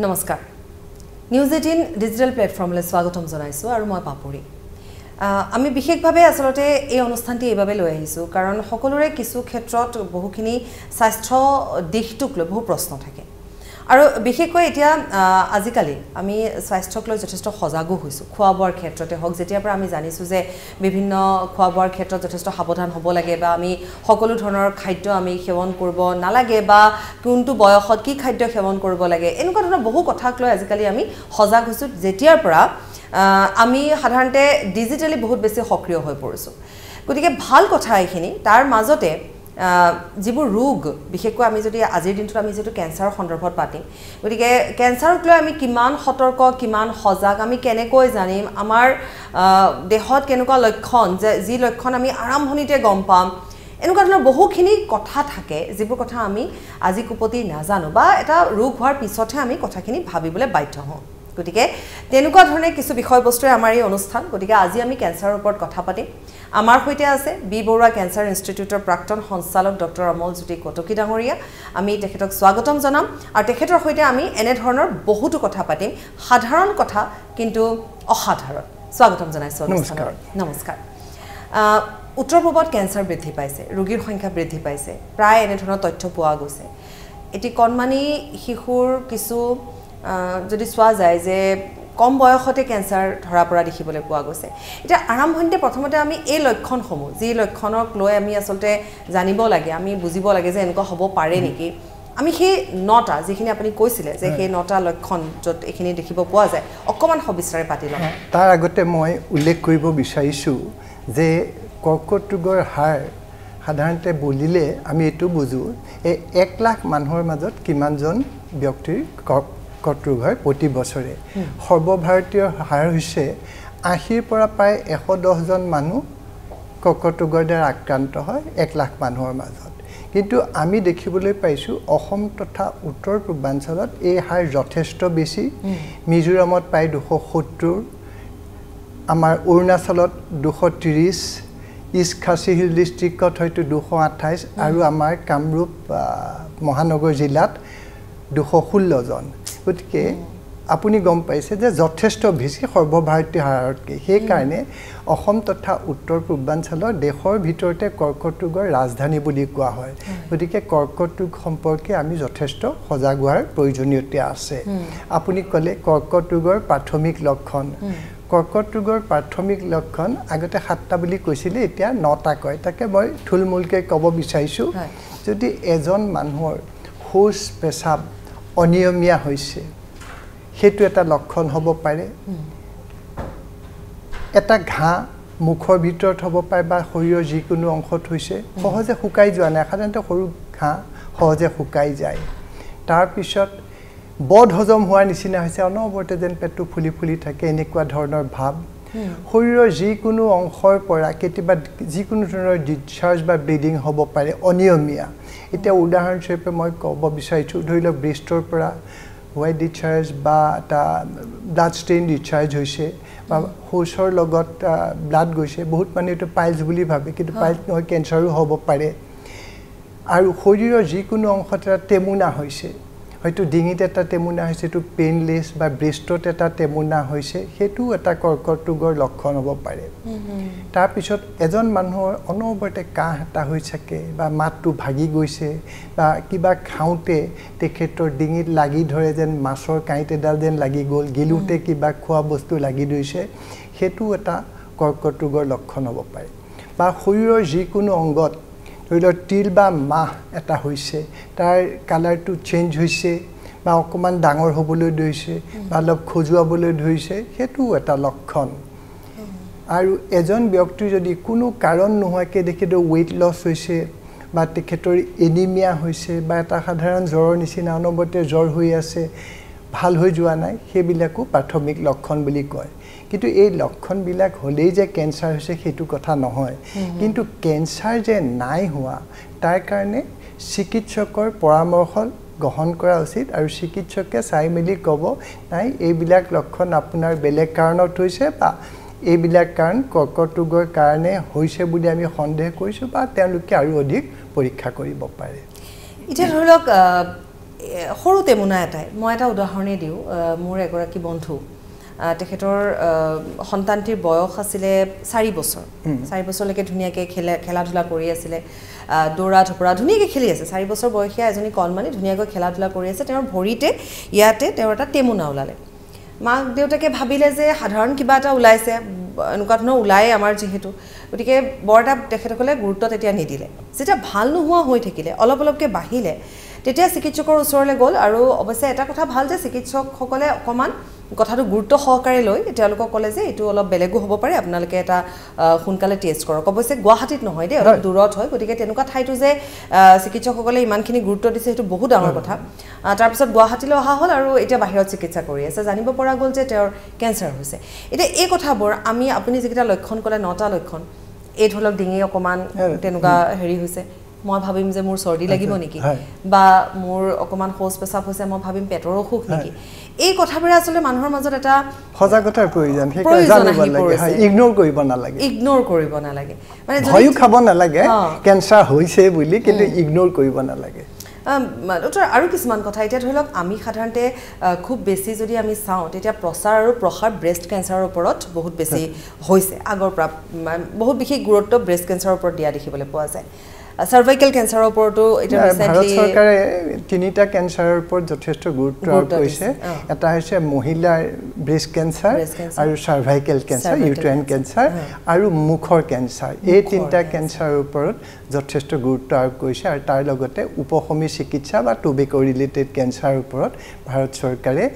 नमस्कार news 18 digital platform ले स्वागतम जनाइसो आरो মই पापुरी আমি বিশেষভাৱে আসলতে এই অনুষ্ঠানটি এইভাবে লৈ আহিছো কাৰণ সকলোৰে কিছু ক্ষেত্ৰত বহুখিনি স্বাস্থ্য দিশটোক লৈ বহু প্ৰশ্ন থাকে আৰু বিশেষকৈ এতিয়া আজিকালি আমি স্বাস্থ্যক লৈ যথেষ্ট সজাগ হৈছো খোৱাবৰ ক্ষেত্ৰতে হক যেতিয়া পৰা আমি জানিছো যে বিভিন্ন খোৱাবৰ ক্ষেত্ৰত যথেষ্ট সাৱধান হ'ব লাগে বা আমি সকলো ধৰণৰ খাদ্য আমি সেৱন কৰিব নালাগে বা কোনটো বয়সত কি খাদ্য সেৱন কৰিব লাগে এনেকুৱা ধৰণৰ বহু কথাক লৈ আজিকালি আমি সজাগ হৈছো যেতিয়া পৰা আমি সাধাৰণতে ডিজিটালি বহুত বেছি সক্ৰিয় হৈ পৰিছো গতিকে ভাল কথা এখিনি তাৰ মাজতে जिबो रोग बिखेको आमी जति आजिर दिनथु आमी जति कैंसर सन्दर्भत पातिम गतिके कैंसरक লৈ आमी किमान सतर्क किमान सजाग आमी केनेকৈ जानिम आमार देहत केनुका लक्षण जे जी लक्षण आमी आरम्भणिते गम पाम एनुका ধৰণৰ বহুখিনি কথা থাকে जिबो কথা आमी আজি কুপতি নাজানো বা এটা ৰোগ হোৱাৰ পিছতে आमी কথাখিনি ভাবিবলে বাধ্য হওঁ গতিকে তেনুকা ধৰণে কিছু বিষয়বস্তুৰে আমাৰ এই অনুষ্ঠান গতিকে আজি আমি ক্যান্সাৰৰ ওপৰত কথা পাতিম आमार होते आसे बिबोरा कैंसर इन्स्टिट्यूटर प्राक्तन संचालक डॉक्टर अमल कटकी डांगरिया आमी तेखेतक स्वागतम जानाम आर तेखेतर होते आमी एने धৰণৰ बहुतो कथा पातिम साधारण कथा किन्तु असाधारण स्वागतम जानाइसो नमस्कार नमस्कार उत्तर पूर्वत कैंसर बृद्धि पाइसे रोगीर संख्या बृद्धि पाइसे प्राय एने धৰণৰ तथ्य পোৱা গৈছে এটি কণমানি শিশুৰ কিছু যদি সোৱা যায় যে কম বয়সতে ক্যান্সাৰ ধৰা পড়া দেখিবলৈ পোৱা গৈছে এটা আৰম্ভণিতে প্ৰথমতে আমি এই লক্ষণসমূহ যি লক্ষণক লৈ আমি আসলতে জানিব লাগে আমি বুজিব লাগে যে এনেকুৱা হ'ব পাৰে নেকি আমি সেই নটা যেখিনি আপুনি কৈছিলে যে সেই নটা লক্ষণ যত এখিনি দেখিব পোৱা যায় অকমান সবিস্তাৰে পাতি লম তাৰ আগতে মই উল্লেখ কৰিব বিচাৰিছো যে কৰ্কট ৰোগৰ হাৰ সাধাৰণতে বলিলে আমি এটো বুজো এই 1 লাখ মানুহৰ মাজত কিমানজন ব্যক্তিৰ কৰ্কট ৰোগ হয় প্ৰতি বছৰে সৰ্বভাৰতীয় হাৰ হৈছে 80 পৰা প্ৰায় 110 জন মানুহ কৰ্কট ৰোগৰ দ্বাৰা আক্ৰান্ত হয় 1 লাখ মানুহৰ মাজত কিন্তু আমি দেখিবলৈ পাইছো অসম তথা উত্তৰ পূৰ্বাঞ্চলত এই হাৰ যথেষ্ট বেছি মিজোৰামত প্ৰায় 270 আমাৰ অৰুণাচলত 230 ইষ্ট খাসি হিল ডিস্ট্ৰিক্টত হয়তো 228 আৰু আমাৰ কামৰূপ মহানগৰ জিলাত 216 জন গতিকে আপুনি গম পাইছে যে যথেষ্ট বেছি সৰ্বভাৰতীয় হাৰতকে সেই কাৰণে অসম তথা উত্তৰ পূৰ্বাঞ্চলৰ দেশৰ ভিতৰতে কৰ্কট ৰোগৰ ৰাজধানী বুলি কোৱা হয় গতিকে কৰ্কট ৰোগ সম্পৰ্কে আমি যথেষ্ট সজাগ হোৱাৰ প্ৰয়োজনীয়তা আছে আপুনি ক'লে কৰ্কট ৰোগৰ প্ৰাথমিক লক্ষণ কৰ্কট ৰোগৰ প্ৰাথমিক লক্ষণ আগতে 7টা বুলি কৈছিলে এতিয়া 9টা কয় তাকে মই থুলমূলকৈ ক'ব বিচাৰিছো যদি এজন মানুহৰ হোচ পেছাব অনিয়মিয়া হৈছে হেতু এটা লক্ষণ হ'ব পাৰে এটা ঘা মুখৰ ভিতৰত হ'ব পাৰে বা শৰীৰৰ যিকোনো অংশত হৈছে সহজে শুকাই যোৱা নাই সাধাৰণতে সৰু ঘা সহজে শুকাই যায় তাৰ পিছত বদ হজম হোৱাৰ নিচিনা হৈছে অনবৰতে যেন পেটটো ফুলি ফুলি থাকে এনেকুৱা ধৰণৰ ভাব শৰীৰৰ যিকোনো অংশৰ পৰা কেতিয়াবা যিকোনো ধৰণৰ ডিসচাৰ্জ বা ব্লিডিং হ'ব পাৰে অনিয়মিয়া এটা উদাহৰণস্বৰূপে মই ক'ব বিচাৰিছো ধৰিলক ব্ৰেষ্টৰ পৰা হোৱাইট ডিসচাৰ্জ বা এটা ব্লাড ষ্টেইন ডিসচাৰ্জ হৈছে বা হোচৰ লগত ব্লাড গৈছে বহুত মানুহে এটা পাইলছ বুলি ভাবে কিন্তু পাইলছ নহয় ক্যান্সাৰো হ'ব পাৰে আৰু শৰীৰৰ যিকোনো অংশত টেমুনা হৈছে হয়তো ডিঙিত এটা টেমুনা হৈছে তো পেইনলেছ বা ব্ৰেষ্টত এটা টেমুনা হৈছে হেতু এটা কৰ্কট ৰোগৰ লক্ষণ হ'ব পাৰে তাৰ পিছত এজন মানুহৰ অনবৰতে কাহ এটা হৈ থাকে বা মাতটো ভাগি গৈছে বা কিবা খাওঁতে তেখেতৰ ডিঙিত লাগি ধৰে যেন মাছৰ কাঁইট এডাল যেন লাগি গ'ল গিলুতে কিবা খোৱা বস্তু লাগি ধৰিছে হেতু এটা কৰ্কট ৰোগৰ লক্ষণ হ'ব পাৰে বা শৰীৰৰ যিকোনো অংগত ধৰিলক তিল বা মাহ এটা হৈছে তাৰ কালাৰটো চেঞ্জ হৈছে বা অকমান ডাঙৰ হ'বলৈ ধৰিছে বা অলপ খজুৱাবলৈ ধৰিছে হেতু এটা লক্ষণ আৰু এজন ব্যক্তি যদি কোনো কাৰণ নোহোৱাকৈ দেখিলে weight loss হৈছে বা তেখেতৰ এনিমিয়া হৈছে বা এটা সাধাৰণ জ্বৰৰ নিচিনা অনবৰতে জ্বৰ হৈ আছে ভাল হৈ যোৱা নাই সেইবিলাকো প্ৰাথমিক লক্ষণ বুলি কয় কিন্তু এই লক্ষণবিলাক হলেই যে ক্যান্সাৰ হৈছে সেইটো কথা নহয় কিন্তু ক্যান্সাৰ যে নাই হোৱা তাৰ কাৰণে চিকিৎসকৰ পৰামৰ্শ গ্ৰহণ কৰা উচিত আৰু চিকিৎসকে চাই মেলি ক'ব নাই এইবিলাক লক্ষণ আপোনাৰ বেলেগ কাৰণত হৈছে বা এইবিলাক কাৰণ কৰ্কট ৰোগৰ কাৰণে হৈছে বুলি আমি সন্দেহ কৰিছো বা তেওঁলোকে আৰু অধিক পৰীক্ষা কৰিব পাৰে এতিয়া ধৰক হৰুতে মুনা এটাই মই এটা উদাহৰণে দিও মোৰ এগৰাকী বন্ধু তেখেতৰ সন্তানটিৰ বয়স আছিল 4 বছৰ 4 বছৰলৈকে ধুনিয়াকে খেলাধুলা কৰি আছিল দৌৰা ধপৰা ধুনিয়াকে খেলি আছে 4 বছৰ বয়সীয়া এজনী কলমানি ধুনিয়াকৈ খেলাধুলা কৰি আছে তেওঁৰ ভৰিতে ইয়াতে তেওঁৰ এটা টেমুনা ওলালে মাক দেউতাকে ভাবিলে যে সাধাৰণ কিবা এটা ওলাইছে অনুকাতনো ওলাই আমাৰ যেহেতু ওটিকে বৰটা তেখেতকলে গুৰুত্ব তেতিয়া নিদিলে যেটা ভাল নহোৱা হৈ থাকিলে অলপ অলপকে বাহিলে তেতিয়া চিকিৎসকৰ ওচৰলৈ গ'ল আৰু অৱশ্যে এটা কথা ভাল যে চিকিৎসকসকলে অকমান কথাটো গুৰুত্ব সহকাৰে লৈ তেওঁলোক ক'লে যে এটো অলপ বেলেগো হ'ব পাৰে আপোনালোকে এটা খুনকালে টেষ্ট কৰক অৱশ্যে গুৱাহাটীত নহয় দে অলপ দূৰত হয় গতিকে তেনুকা ঠাইটো যে চিকিৎসকসকলে ইমানখিনি গুৰুত্ব দিছে এটো বহুত ডাঙৰ কথা তাৰ পিছত গুৱাহাটীলৈ অহা হ'ল আৰু এটা বাহিৰত চিকিৎসা কৰি আছে জানিব পৰা গ'ল যে তেওঁৰ ক্যান্সাৰ হৈছে এটা এই কথাবোৰ আমি আপুনি যেটা লক্ষণ ক'লে 9টা লক্ষণ এই ধলক ডিঙি অকমান তেনুকা হেৰি হৈছে মই ভাবিম যে মোৰ সৰ্দি লাগিব নেকি বা মোৰ অকমান খোজ পেছাব হৈছে মই ভাবিম পেটৰ অসুখ নেকি এই কথাবোৰ আসলে মানুহৰ মাজত এটা সজাগতাৰ প্ৰয়োজন হে জানিব লাগে ইগনোৰ কৰিব না লাগে মানে ভয় খাব না লাগে ক্যান্সাৰ হৈছে বুলি কিন্তু ইগনোৰ কৰিব না লাগে ডক্টৰ আৰু কিমান কথা এতিয়া ধৰক আমি সাধাৰণতে খুব বেছি যদি আমি চাওঁ তেতিয়া প্ৰচাৰ আৰু প্ৰহাৰ ব্ৰেষ্ট ক্যান্সাৰৰ ওপৰত বহুত বেছি হৈছে আগৰ পৰা বহুত বিশেষ গুৰুত্ব ব্ৰেষ্ট ক্যান্সাৰৰ ওপৰত দিয়া দেখিবলৈ পোৱা যায় cervical cancer oporto it recently Bharat sarkare tinita cancer opor jotheshto gurutto hoise eta hoise mohila breast cancer aru cervical cancer uterine cancer aru mukhor cancer ei tinta cancer oporot jotheshto gurutto arop koise ar tar logote upohomi chikitsa ba tobacco related cancer oporot Bharat sarkare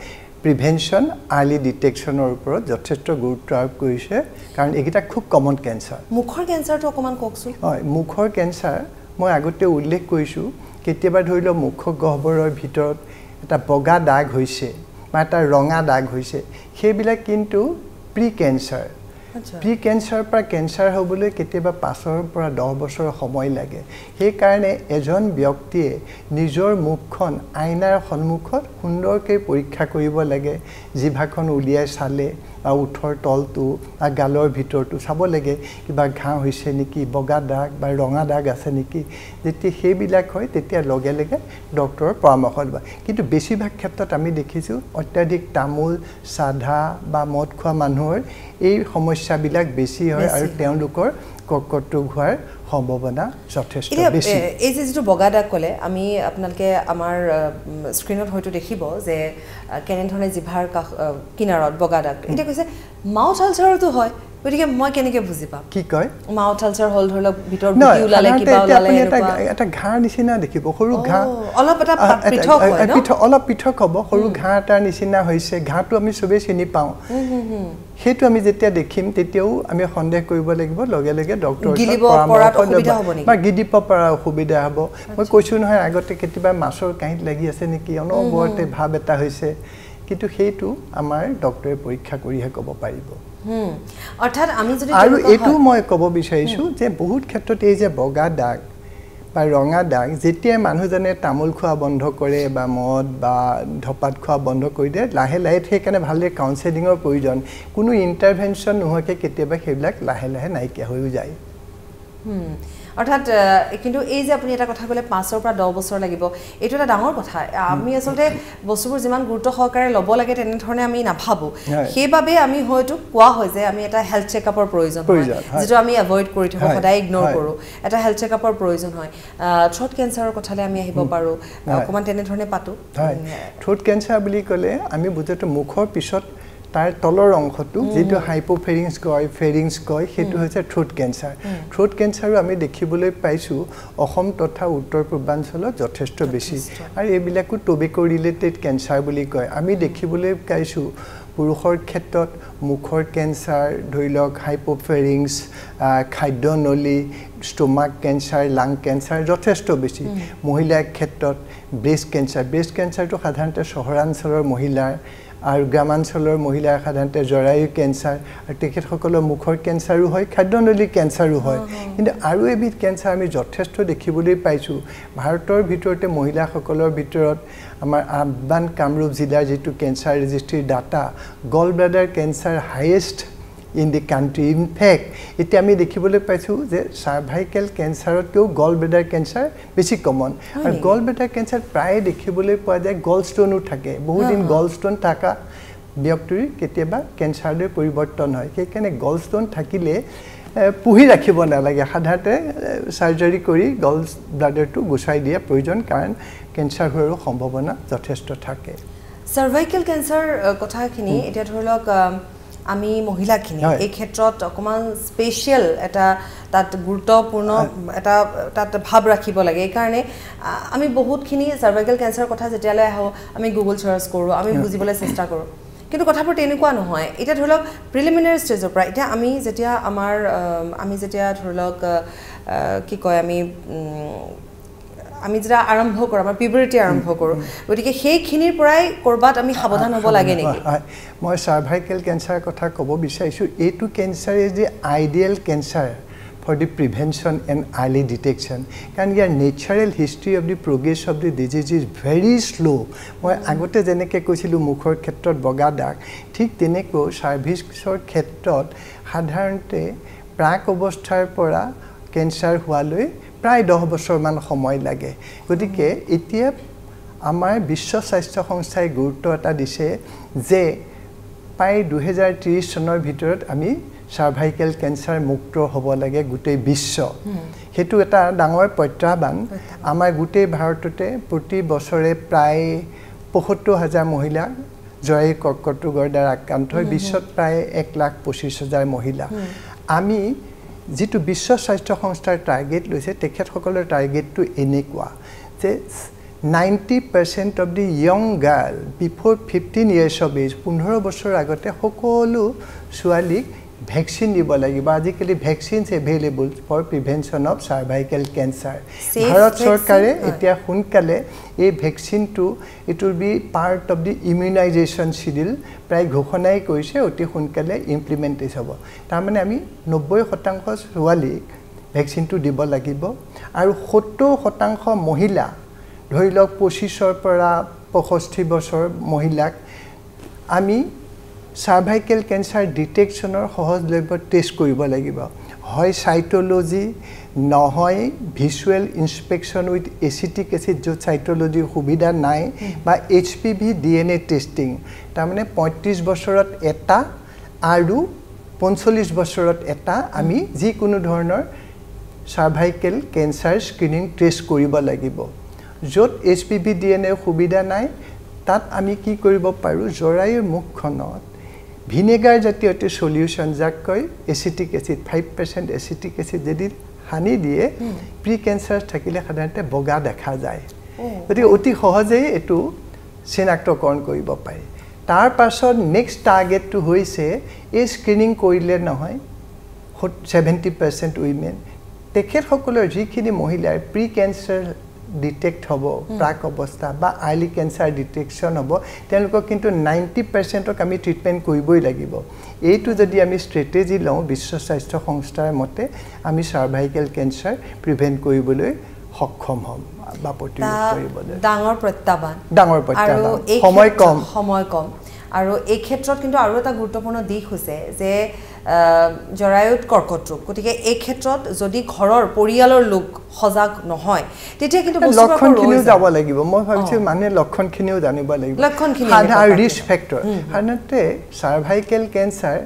prevention early detection or upor jotheshto gurutto arop koise कारण एकिटा खूब common cancer मुखर cancer तो अकमान कोकसुल हाय मुखर cancer মই আগতে উল্লেখ কৰিছো কেতিয়াবা ধৰিল মুখ গহ্বৰৰ ভিতৰত এটা বগা দাগ হৈছে বা এটা ৰঙা দাগ হৈছে সেইবিলাক কিন্তু প্ৰি ক্যান্সাৰ প্ৰি ক্যান্সাৰ পৰা ক্যান্সাৰ হ'বলৈ কেতিয়াবা 5 পৰা 10 বছৰ সময় লাগে সেই কাৰণে এজন ব্যক্তিয়ে নিজৰ মুখখন আয়নাৰ সন্মুখত সুন্দৰকৈ পৰীক্ষা কৰিব লাগে জিভাখন উলিয়াই চালে आ उठर तलतु आ गालर भितरतु साबो लागे किबा घा होइसे नेकी बगा दाग बा रंगा दाग আছে নেকি যেতি হেবিলাক হয় তেতিয়া লগে লগে ডক্টৰৰ পৰামৰ্শ লবা কিন্তু বেছিভাগ ক্ষেত্ৰত আমি দেখিছো অত্যাধিক তামুল সাধা বা মদ খোৱা মানুহৰ এই সমস্যাবিলাক বেছি হয় আৰু তেওঁলোকৰ কৰ্কট ঘৰ সম্ভাৱনা যথেষ্ট বেছি এই যে যেটো বগা দাগ কলে আমি আপোনালকে আমাৰ স্ক্ৰিনত হয়তো দেখিব যে কেনে ধৰণে জিভাৰ কিনাৰত বগা দাগ এটা কৈছে মাউথ আলসাৰ তো হয় গতিকে মই কেনেকে বুজি পাম কি কয় মাউথ আলসাৰ হল ধৰল ভিতৰ বুকি উলালে কিবা উলালে এটা ঘা নিচিনা দেখিব সৰু ঘা অলপ এটা পিঠক হয় ন পিঠ অলপ পিঠক হ'ব সৰু ঘাটাৰ নিচিনা হৈছে ঘাটো আমি সবে চিনি পাওঁ হেতু আমি যেতিয়া দেখিম তেতিয়াও আমি সন্দেহ কৰিব লাগিব লগে লগে ডক্টৰৰ পৰামৰ্শ অসুবিধা হ'ব নেকি বা গিডিপ পৰা অসুবিধা হ'ব মই কৈছো নহয় আগতে কেতিয়াবা মাছৰ কাঁইট লাগি আছে নেকি অনবৰতে ভাব এটা হৈছে কিন্তু হেতু আমাৰ ডক্টৰে পৰীক্ষা কৰিহে ক'ব পাৰিব অৰ্থাৎ আমি যদি আৰু এটু মই ক'ব বিচাৰিছো যে বহুত ক্ষেত্ৰত এই যে বগা দাগ বা ৰঙা দাগ যেতিয়া মানুহজনে তামুল খোৱা বন্ধ কৰে বা মদ বা ধপাত খোৱা বন্ধ কৰি দিয়ে লাহে লাহে ঠিকনে ভালদৰে কাউন্সেলিংৰ প্ৰয়োজন কোনো ইন্টারভেনশন নহকে কেতিয়াবা হেবিলাক লাহে লাহে নাইকিয়া হৈ যায় অর্থাৎ কিন্তু এই যে আপনি এটা কথা কলে 5 পৰা 10 বছৰ লাগিব এটো এটা ডাঙৰ কথা আমি আসলে বস্তুবোৰ যিমান গুৰুত্ব সহকাৰে লব লাগে তেনে ধৰণে আমি নাভাবো সেইভাবে আমি হয়তো কোৱা হয় যে আমি এটা হেলথ চেকআপৰ প্ৰয়োজন হয় যেটো আমি এভয়েড কৰি থাকো সদায় ইগনোৰ কৰো এটা হেলথ চেকআপৰ প্ৰয়োজন হয় থ্ৰোট ক্যান্সাৰৰ কথালে আমি আহিব পাৰো অকমান তেনে ধৰণে পাতো থ্ৰোট ক্যান্সাৰ বুলি কলে আমি বুজটো মুখৰ পিছত তাৰ তলৰ অংশটো যেটো হাইপোফেৰিংস কয় ফেৰিংস কয় হেতু হৈছে থ্ৰোট ক্যান্সাৰ থ্ৰোট ক্যান্সাৰও আমি দেখিবলৈ পাইছো অসম তথা উত্তৰ পূৰ্বাঞ্চলত যথেষ্ট বেছি আৰু এবিলাকো টবেকো ৰিলেটেড ক্যান্সাৰ বুলি কয় আমি দেখিবলৈ পাইছো পুৰুষৰ ক্ষেত্ৰত মুখৰ ক্যান্সাৰ ধৰিলক হাইপোফেৰিংস খাদ্যনলী স্টমাক ক্যান্সাৰ লাং ক্যান্সাৰ যথেষ্ট বেছি মহিলাৰ ক্ষেত্ৰত ব্ৰেষ্ট ক্যান্সাৰটো সাধাৰণতে শহৰাঞ্চলৰ মহিলাৰ আৰু গ্ৰামাঞ্চলৰ মহিলা সাধাৰণতে জৰায়ু ক্যান্সাৰ আৰু তেখেতসকলৰ মুখৰ ক্যান্সাৰো হয় খাদ্যনলী ক্যান্সাৰো হয় কিন্তু আৰু এবিধ ক্যান্সাৰ আমি যথেষ্ট দেখিবলৈ পাইছো ভাৰতৰ ভিতৰতে মহিলাসকলৰ ভিতৰত আমাৰ আফগান কামৰূপ জিলাৰ যেটো cancer registry data gall bladder cancer highest in the country. In fact, it ami dekhibole paisu je cervical cancer to gallbladder cancer beshi common. And gallbladder cancer pray dekhibole poa jay gallstone thake. Bohu din gallstone thaka biopturi ketiaba cancer de poriborton hoy. Kekane gallstone thakile পুহি ৰাখিব নালাগে সাধাৰণতে সাৰ্জাৰি কৰি গল ব্লাডাৰটো গুছাই দিয়া প্ৰয়োজন কাৰণ cancer হোৱাৰ সম্ভাৱনা যথেষ্ট থাকে সাৰ্ভাইকেল কেন্সাৰ কথাখিনি এটা ধৰলক আমি মহিলাখিনি এই ক্ষেত্ৰত অকমান স্পেশাল এটা তাত গুৰুত্বপূৰ্ণ এটা তাত ভাব ৰাখিব লাগে এই কাৰণে আমি বহুতখিনি সাৰ্ভাইকেল কেন্সাৰ কথা যেতিয়ালৈ আহো আমি গুগল সাৰ্চ কৰো আমি বুজিবলৈ চেষ্টা কৰো কিন্তু কথাবোৰ তেনেকুৱা নহয় এটা ধৰলক প্ৰিলিমিনাৰি স্টেজৰ পৰা এটা আমি যেতিয়া ধৰলক কি কয় আমি যেতিয়া আৰম্ভ কৰো আমাৰ পিউবাৰটি আৰম্ভ কৰো ওটিকে সেইখিনিৰ পৰাই কৰবাত আমি সাবধান হ'ব লাগে নেকি মই সাৰ্ভাইকেল কেন্সাৰ কথা ক'ব বিচাৰিছো এটু cancer is the ideal cancer for the prevention and early detection. Because the natural history of the progress of the disease is very slow. I agote jeneke koisilu mukhor khetrot bogadak thik teneko cervixor khetrot sadharonte prak obosthar pora cancer hualoi pray 10 bochor man somoy lage gotike etia amar বিশ্ব স্বাস্থ্য সংস্থাই গুরুত্ব এটা দিছে যে পাই 2030 সনৰ ভিতৰত আমি cervical cancer মুক্ত হ'ব লাগে গুটে বিশ্ব হেতু এটা ডাঙৰ পত্ৰাবান আমাৰ গুটে ভাৰততে প্ৰতি বছৰে প্ৰায় 75000 মহিলা জয় কৰ্কটৰোগৰ দ্বাৰা আক্ৰান্ত হয় বিশ্বত প্ৰায় 125000 মহিলা আমি যেটো বিশ্ব স্বাস্থ্য সংস্থাৰ টাৰ্গেট লৈছে তেখেতসকলৰ টাৰ্গেটটো এনেকুৱা যে 90% of the young girl before 15 years of age 15 বছৰ আগতে সকলো ছোৱালীক vaccine দিব লাগিব আজিকালি vaccines available for prevention of cervical cancer Bharat সরকারে এতিয়া হুনকালে এই ভ্যাকসিন টু it will be part of the immunization schedule প্রায় ঘোষণাই কৰিছে অতি হুনকালে ইমপ্লিমেন্টেশন হ'ব তাৰ মানে আমি 90% ছোৱালীক ভ্যাকসিন টু দিব লাগিব আৰু 70% মহিলা ধৰিলক 25 ৰ পৰা 65 বছৰ মহিলাক আমি cervical cancer detection or সহজলভ্য test কৰিব লাগিব হয় cytology নহয় visual inspection with acetic acid যো cytology সুবিধা নাই বা HPV DNA testing তাৰ মানে 35 বছৰত এটা আৰু 45 বছৰত এটা আমি যি কোনো ধৰণৰ cervical cancer screening test কৰিব লাগিব যত HPV DNA সুবিধা নাই তাত আমি কি কৰিব পাৰো জৰায়ুৰ মুখখনত ভিনেগার জাতীয় একটা সলিউশন যাক কয় অ্যাসিটিক অ্যাসিড 5% অ্যাসিটিক অ্যাসিড যদি হানি দিয়ে প্রি ক্যান্সার থাকিলে সাধাৰণতে বগা দেখা যায় গতিকে অতি সহজে এটু চিনাক্তকৰণ কৰিব পাৰি তাৰ পাছত নেক্সট টাৰ্গেটটো হৈছে এই স্ক্ৰিনিং কৰিলে নহয় 70% উইমেন তেখেতসকলৰ যিখিনি মহিলাৰ প্ৰি ক্যান্সাৰ ডিটেক্ট হ'ব প্ৰাক অৱস্থা বা আৰ্লি কেন্সাৰ ডিটেকচন হ'ব তেলক কিন্তু 90% আমি ট্ৰিটমেন্ট কৰিবই লাগিব এইটো যদি আমি ষ্ট্ৰেটেজি লওঁ বিশ্ব স্বাস্থ্য সংস্থাৰ মতে আমি সাৰ্ভাইকেল কেন্সাৰ প্ৰিভেন্ট কৰিবলৈ সক্ষম হ'ম বা প্ৰতিৰোধ কৰিবলৈ ডাঙৰ প্ৰত্যাহ্বান সময় কম আৰু এই ক্ষেত্ৰত কিন্তু আৰু এটা গুৰুত্বপূৰ্ণ দিশ হৈছে যে জৰায়ুত কৰ্কট ৰোগ গতিকে এই ক্ষেত্ৰত যদি ঘৰৰ পৰিয়ালৰ লোক সজাগ নহয় তেতিয়া কিন্তু লক্ষণখিনি যাব লাগিব মই ভাবিছো মানে লক্ষণখিনিও জানিব লাগিব সাধাৰণ ৰিস্ক ফেক্টৰ সাধাৰণতে সাৰ্ভাইকেল কেন্সাৰ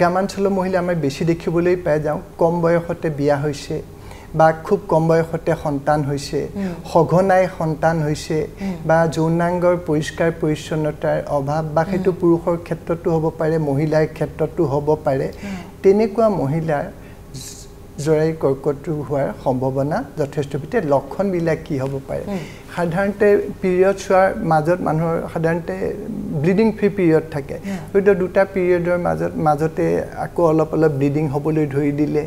গ্ৰামাঞ্চলৰ মহিলা আমি বেছি দেখিবলৈ পাই যাওঁ কম বয়সতে বিয়া হৈছে বা খুব কম বয়সতে সন্তান হৈছে সঘনাই সন্তান হৈছে বা যৌনাঙ্গৰ পৰিষ্কাৰ পৰিচ্ছন্নতাৰ অভাৱ বা হেতু পুৰুষৰ ক্ষেত্ৰতো হ'ব পাৰে মহিলাৰ ক্ষেত্ৰতো হ'ব পাৰে তেনেকুৱা মহিলাৰ জৰায়ু কৰ্কট ৰোগ হোৱাৰ সম্ভাৱনা যথেষ্ট বিতে লক্ষণ বিলা কি হ'ব পাৰে সাধাৰণতে পিৰিয়ড হোৱাৰ মাজত মানুহৰ সাধাৰণতে ব্লিডিং ফ্ৰী পিৰিয়ড থাকে হয়তো দুটা পিৰিয়ডৰ মাজতে আকৌ অলপ ব্লিডিং হ'বলৈ ধৰি দিলে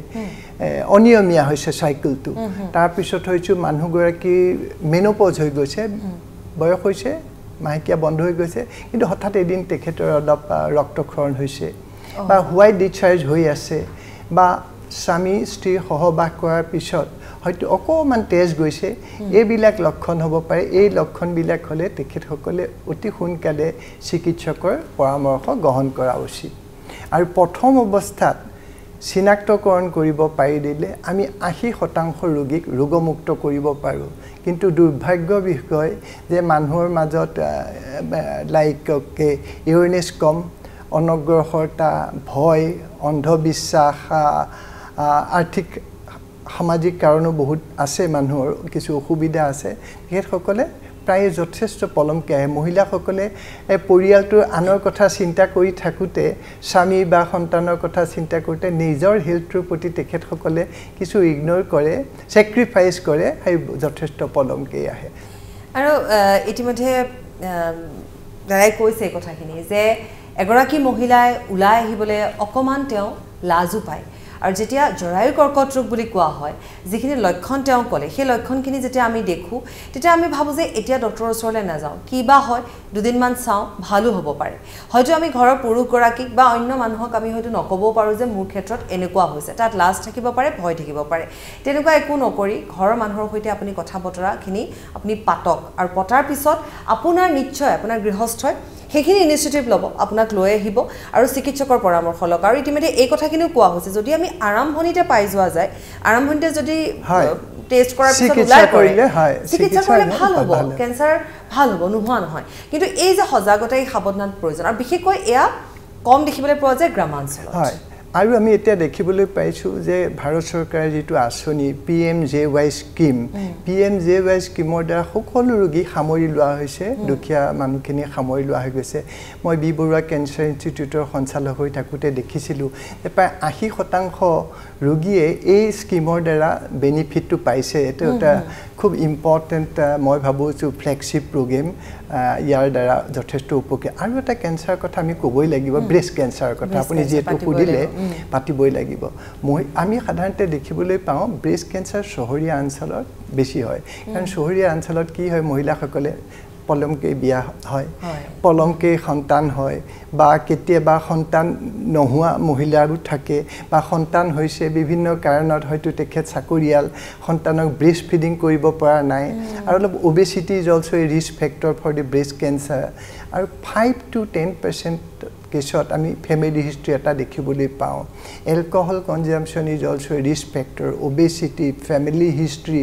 অনিয়মিয়া হৈছে সাইকেলটো তাৰ পিছত হৈছে মানুহগৰাকী মেনোপজ হৈ গৈছে বয়স হৈছে মাহেকিয়া বন্ধ হৈ গৈছে কিন্তু হঠাৎ এদিন তেখেতৰ ৰক্তক্ষৰণ হৈছে বা হোৱাইট ডিচাৰ্জ হৈ আছে বা স্বামী স্ত্ৰী সহবাস কৰাৰ পিছত হয়তো অকমান তেজ গৈছে এইবিলাক লক্ষণ হ'ব পাৰে এই লক্ষণবিলাক হলে তেখেতসকলে অতি সোনকালে চিকিৎসকৰ পৰামৰ্শ গ্ৰহণ কৰা উচিত আৰু প্ৰথম অৱস্থাত চিনাক্তকৰণ কৰিব পাৰিলে আমি 80% ৰোগীক ৰোগমুক্ত কৰিব পাৰো কিন্তু দুৰ্ভাগ্য বিষয় যে মানুহৰ মাজত লাইককে ইউৰনেছ কম অনগ্ৰহৰতা ভয় অন্ধবিশ্বাস আৰ্থিক সামাজিক কাৰণো বহুত আছে মানুহৰ কিছু অসুবিধা আছে তেখেতসকলে প্ৰায় যথেষ্ট পলমকে আহে মহিলাসকলে পৰিয়ালটো আনৰ কথা চিন্তা কৰি থাকুতে স্বামী বা সন্তানৰ কথা চিন্তা কৰোতে নিজৰ হেল্থৰ প্ৰতি তেখেতসকলে কিছু ইগনৰ কৰে স্যাক্ৰিফাইস কৰে আৰু যথেষ্ট পলমকে আহে আৰু ইতিমধ্যে দাৰাই কৈছে কথাখিনি যে এগৰাকী মহিলাই উলাই আহিবলে অকমান তেও লাজু পায় আৰু যেতিয়া জৰায়ু কৰ্কট ৰোগ বুলি কোৱা হয় যিখিনি লক্ষণ তেও কলে সেই লক্ষণখিনি যেতিয়া আমি দেখো তেতিয়া আমি ভাবো যে এতিয়া ডক্টৰৰ ওচৰলৈ না যাও কিবা হয় দুদিনমান চাও ভালো হ'ব পাৰে হয়তো আমি ঘৰৰ পুৰুষ গৰাকীক বা অন্য মানুহক আমি হয়তো নকবও পাৰো যে মোৰ ক্ষেত্ৰত এনেকুৱা হৈছে তাত লাজ থাকিব পাৰে ভয় থাকিব পাৰে তেনেকুৱা একো নকৰি ঘৰৰ মানুহৰ সৈতে আপুনি কথা বতৰাখিনি আপুনি পাতক আৰু পতাৰ পিছত আপোনাৰ নিশ্চয় আপোনাৰ গৃহস্থই হেখিনি ইনিশিয়েটিভ লব আপোনাক লৈ আহিব আৰু চিকিৎসকৰ পৰামৰ্শ লওক আৰু ইতিমধ্যে এই কথাখিনি কোৱা হৈছে যদি আমি আৰম্ভণিতে পাই যোৱা যায় আৰম্ভণিতে যদি টেষ্ট কৰাৰ পিছত উলাই কৰিলে হয় চিকিৎসা কৰিলে ভাল হ'ব ক্যান্সাৰ ভাল হ'ব অনুমান হয় কিন্তু এই যে সজাগতাই সাৱধান প্ৰয়োজন আৰু বিশেষকৈ এয়া কম দেখিবলৈ পোৱা যায় গ্ৰামাঞ্চলত হয় আৰু আমি এতিয়া দেখিবলৈ পাইছো যে ভাৰত চৰকাৰে যেটো আঁচনি PMJY স্কিম PMJY স্কিমৰ দ্বাৰা সকলো ৰোগী সামৰি লোৱা হৈছে দুখীয়া মানুহখিনি সামৰি লোৱা হৈ গৈছে মই বিবৰুৱা কেন্সাৰ ইনষ্টিটিউটৰ সঞ্চালক হৈ থাকুতে দেখিছিলো যে প্ৰায় 80% ৰোগীয়ে এই স্কিমৰ দ্বাৰা বেনিফিটটো পাইছে এটো এটা খুব ইম্পৰ্টেন্ট মই ভাবোছো ফ্লেগশিপ প্ৰগ্ৰাম ইয়াৰ দ্বাৰা যথেষ্ট উপকাৰ আৰু এটা কেন্সাৰ কথা আমি ক'বই লাগিব ব্ৰেষ্ট কেন্সাৰ কথা আপুনি যেটো পুদিলে পাতিবই লাগিব মই আমি সাধাৰণতে দেখিবলৈ পাওঁ ব্ৰেষ্ট কেন্সাৰ শহৰীয়া অঞ্চলত বেছি হয় কাৰণ শহৰীয়া অঞ্চলত কি হয় মহিলাসকলে পলমকে বিয়া হয় পলমকে সন্তান হয় বা কেতিয়াবা সন্তান নহোৱা মহিলাও থাকে বা সন্তান হৈছে বিভিন্ন কাৰণত হয়তো তেখেত চাকৰিয়াল সন্তানক ব্ৰেষ্ট ফিডিং কৰিব পৰা নাই আৰু অলপ obesity is also a risk factor for the breast cancer আৰু 5 to 10% কেছত আমি ফ্যামিলি হিস্ট্ৰি এটা দেখিবলৈ পাও alcohol consumption is also a risk factor obesity family history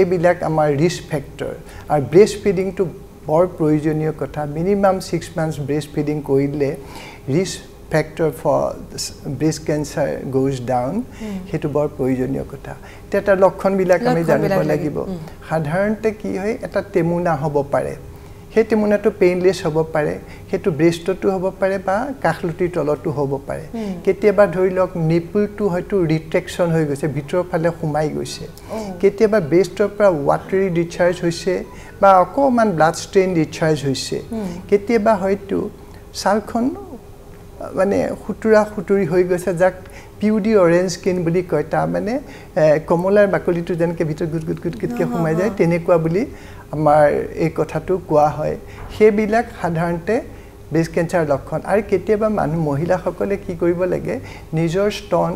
এই বিলাক আমাৰ ৰিস্ক ফেক্টৰ আৰু ব্ৰেষ্ট ফিডিং টু বৰ প্ৰয়োজনীয় কথা মিনিমাম 6 মান্থস ব্ৰেষ্ট ফিডিং কৰিলে risk factor for breast cancer goes down হেতু বৰ প্ৰয়োজনীয় কথা এটা লক্ষণ বিলাক আমি জানিব লাগিব সাধাৰণতে কি হয় এটা তেমুনা হ'ব পাৰে সেই তেমুনাটো পেইনলেছ হ'ব পাৰে সেইটো ব্ৰেষ্টটো হ'ব পাৰে বা কাখলুটি তলটো হ'ব পাৰে কেতিয়াবা ধৰি লওক নিপলটো হয়তো ৰিট্ৰেকচন হৈ গৈছে ভিতৰৰ ফালে সোমাই গৈছে কেতিয়াবা ব্ৰেষ্টৰ পৰা ৱাটাৰী ডিচাৰ্জ হৈছে বা অকমান ব্লাড ষ্টেইন ডিচাৰ্জ হৈছে কেতিয়াবা হয়তো ছালখন মানে খুটুৰা খুটুৰি হৈ গৈছে যাক পিউডি অৰেঞ্জ স্কিন বুলি কয় তা মানে কমলাৰ বাকলিটো যেনকে ভিতৰত গুট গুট গুট গুটকে সোমাই যায় তেনেকুৱা বুলি আমাৰ এই কথাটো কোৱা হয় সেইবিলাক সাধাৰণতে ব্ৰেষ্ট কেন্সাৰ লক্ষণ আৰু কেতিয়াবা মানুহ মহিলাসকলে কি কৰিব লাগে নিজৰ স্তন